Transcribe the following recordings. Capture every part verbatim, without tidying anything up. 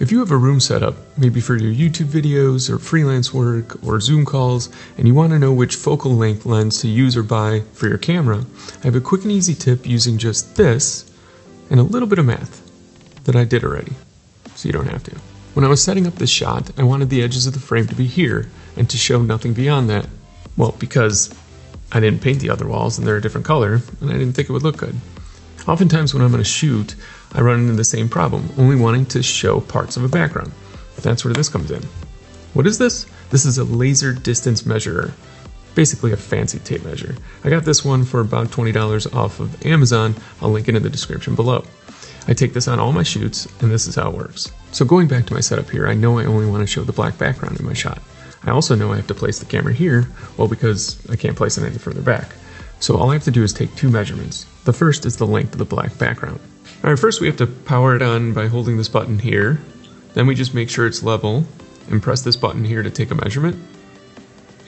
If you have a room set up, maybe for your YouTube videos or freelance work or Zoom calls, and you want to know which focal length lens to use or buy for your camera, I have a quick and easy tip using just this and a little bit of math that I did already, so you don't have to. When I was setting up this shot, I wanted the edges of the frame to be here and to show nothing beyond that. Well, because I didn't paint the other walls and they're a different color, and I didn't think it would look good. Oftentimes when I'm going to shoot, I run into the same problem, only wanting to show parts of a background. That's where this comes in. What is this? This is a laser distance measurer, basically a fancy tape measure. I got this one for about twenty dollars off of Amazon. I'll link it in the description below. I take this on all my shoots, and this is how it works. So going back to my setup here, I know I only want to show the black background in my shot. I also know I have to place the camera here, well, because I can't place it any further back. So all I have to do is take two measurements. The first is the length of the black background. All right, first we have to power it on by holding this button here. Then we just make sure it's level and press this button here to take a measurement.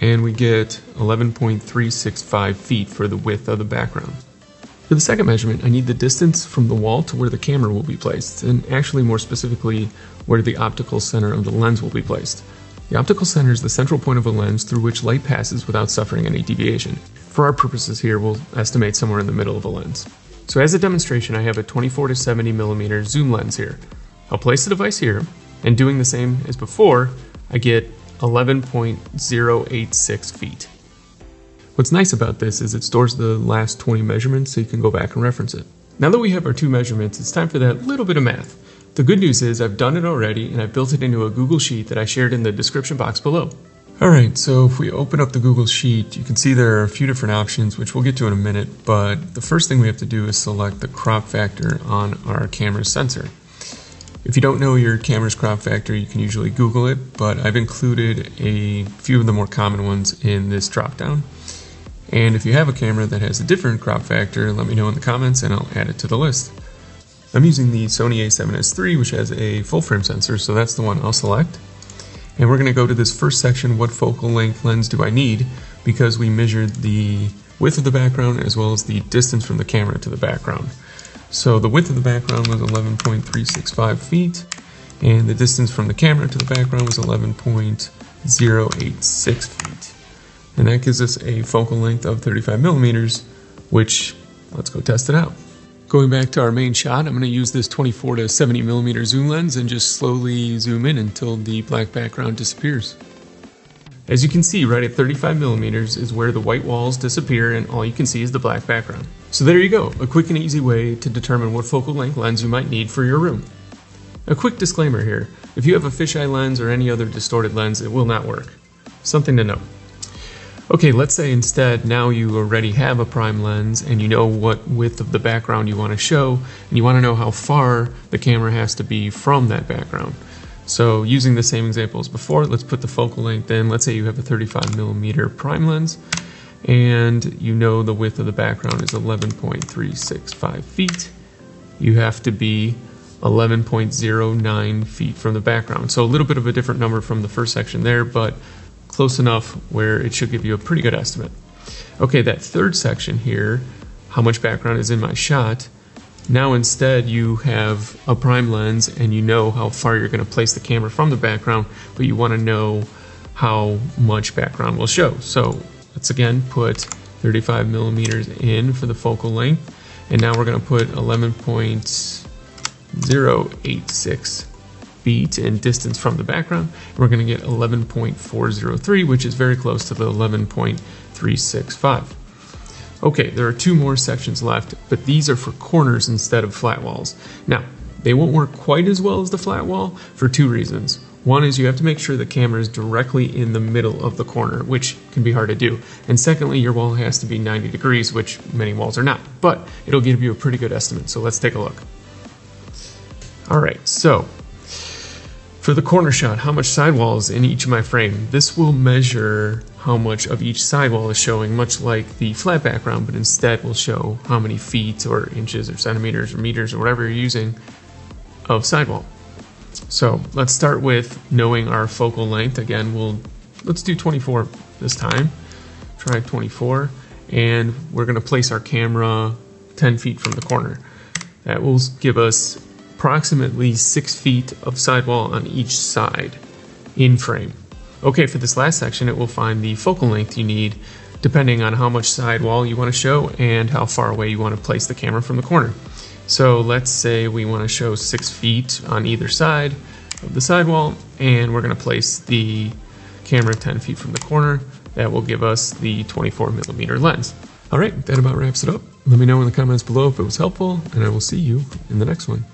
And we get eleven point three six five feet for the width of the background. For the second measurement, I need the distance from the wall to where the camera will be placed, and actually more specifically, where the optical center of the lens will be placed. The optical center is the central point of a lens through which light passes without suffering any deviation. For our purposes here, we'll estimate somewhere in the middle of a lens. So as a demonstration, I have a twenty-four to seventy millimeter zoom lens here. I'll place the device here, and doing the same as before, I get eleven point zero eight six feet. What's nice about this is it stores the last twenty measurements so you can go back and reference it. Now that we have our two measurements, it's time for that little bit of math. The good news is I've done it already and I've built it into a Google Sheet that I shared in the description box below. Alright, so if we open up the Google Sheet, you can see there are a few different options, which we'll get to in a minute, but the first thing we have to do is select the crop factor on our camera sensor. If you don't know your camera's crop factor, you can usually Google it, but I've included a few of the more common ones in this drop-down. And if you have a camera that has a different crop factor, let me know in the comments and I'll add it to the list. I'm using the Sony A seven S three, which has a full frame sensor, so that's the one I'll select. And we're going to go to this first section, what focal length lens do I need, because we measured the width of the background as well as the distance from the camera to the background. So the width of the background was eleven point three six five feet, and the distance from the camera to the background was eleven point zero eight six feet. And that gives us a focal length of thirty-five millimeters, which, let's go test it out. Going back to our main shot, I'm going to use this twenty-four to seventy millimeter zoom lens and just slowly zoom in until the black background disappears. As you can see, right at thirty-five millimeters is where the white walls disappear and all you can see is the black background. So there you go, a quick and easy way to determine what focal length lens you might need for your room. A quick disclaimer here, if you have a fisheye lens or any other distorted lens, it will not work. Something to know. Okay, let's say instead now you already have a prime lens and you know what width of the background you want to show and you want to know how far the camera has to be from that background. So using the same example as before, let's put the focal length in. Let's say you have a thirty-five millimeter prime lens and you know the width of the background is eleven point three six five feet. You have to be eleven point zero nine feet from the background. So a little bit of a different number from the first section there, but close enough where it should give you a pretty good estimate. Okay, that third section here, how much background is in my shot, now instead you have a prime lens and you know how far you're going to place the camera from the background, but you want to know how much background will show. So let's again put thirty-five millimeters in for the focal length, and now we're going to put eleven point zero eight six feet and distance from the background, and we're going to get eleven point four zero three, which is very close to the eleven point three six five. Okay, there are two more sections left, but these are for corners instead of flat walls. Now, they won't work quite as well as the flat wall for two reasons. One is you have to make sure the camera is directly in the middle of the corner, which can be hard to do. And secondly, your wall has to be ninety degrees, which many walls are not, but it'll give you a pretty good estimate. So let's take a look. All right, so for the corner shot, how much sidewall is in each of my frame? This will measure how much of each sidewall is showing, much like the flat background, but instead will show how many feet or inches or centimeters or meters or whatever you're using of sidewall. So let's start with knowing our focal length. Again, we'll let's do twenty-four this time. Try twenty-four, and we're going to place our camera ten feet from the corner. That will give us approximately six feet of sidewall on each side in frame. Okay, for this last section, it will find the focal length you need depending on how much sidewall you want to show and how far away you want to place the camera from the corner. So let's say we want to show six feet on either side of the sidewall, and we're going to place the camera ten feet from the corner. That will give us the twenty-four millimeter lens. All right, that about wraps it up. Let me know in the comments below if it was helpful, and I will see you in the next one.